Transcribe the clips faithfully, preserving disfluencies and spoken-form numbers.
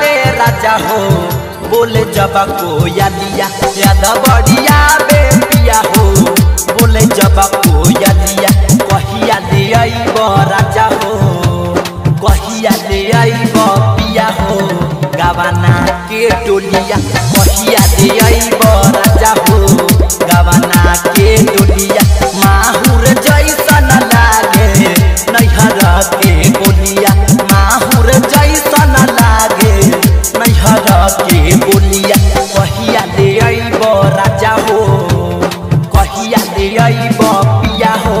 रे राजा हो बोले जबा कोहिया लिया, यादव बढ़िया बे पिया हो बोले जबा कोहिया लिया। कहिया ले आइबा राजा हो कहिया ले आइबा पिया हो गवाना के डोलिया। कहिया ले आइबा राजा हो गवाना के डोलिया। माहुर जैसन लागे नैहर के गोलिया, माहुर जैसन लागे नैहर के गोलिया। कहिया ले आइबा राजा हो कहिया ले आइबा पिया हो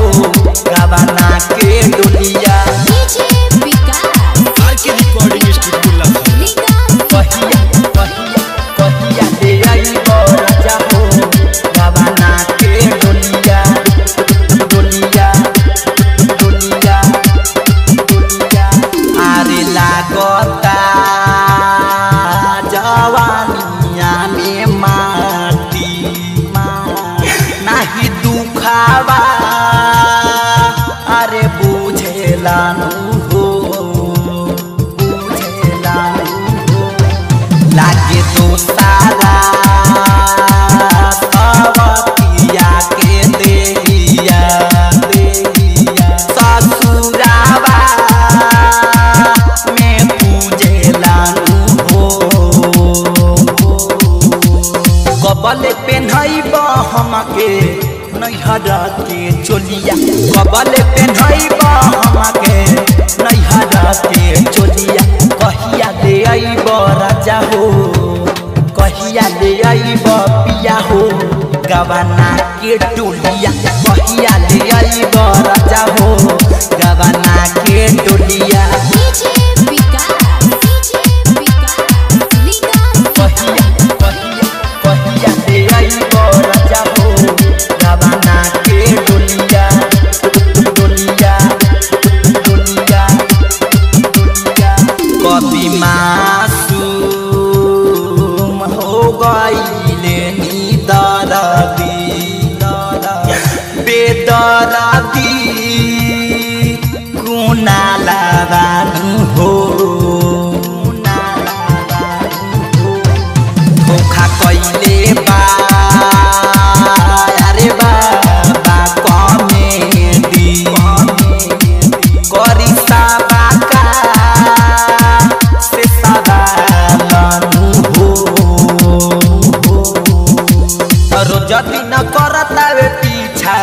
गवाना के डोलिया। अरे बुझे लानू हो बुझे लानू हो लागे तो सारा सवतिया के देहिया देहिया। ससुरावा में पूजे लानू हो कबल पेन्हइबा हमके नैहर के चोलिया। कबल पेन्हइबा हमके नैहर के चोलिया। कहिया ले आइबा राजा हो कहिया ले आइबा पिया हो गवाना के डोलिया। कहिया ले आइबा राजा हो गवाना के डोलिया। बेदरादी कुना लावानु हो धोखा कइले बा अरे बाबा कमेडी करी साबा का से साबा लानु हो। रोज दिन करतावे पीछा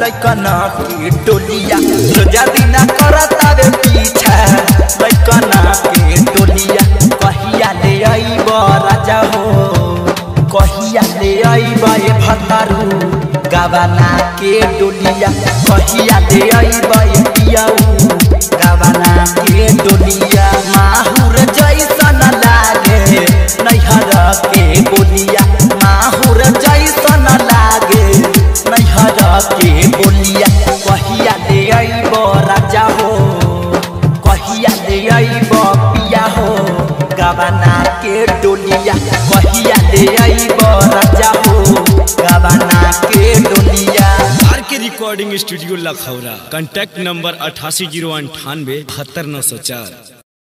लइकना के डोलिया। रोजा दिन करता वे पीछा लइकना के डोलिया। कहिया ले आइबा राजा हो कहिया ले आइबा ए भतारू गवाना के डोलिया। कहिया ले आइबा ए पियाऊ गवाना के डोलिया। माहुर जैसन लागे नैहर के गोलिया, माहुर जैसन लागे नैहर के बोलिया। कहिया ले आइबा राजा हो कहिया ले आइबा पिया हो गवाना के डोलिया। कहिया ले आइबा राजा हो गवाना के डोलिया। R K recording studio Lakhaura, contact number अठासी जीरो अंठानवे बहत्तर नौ सौ चार।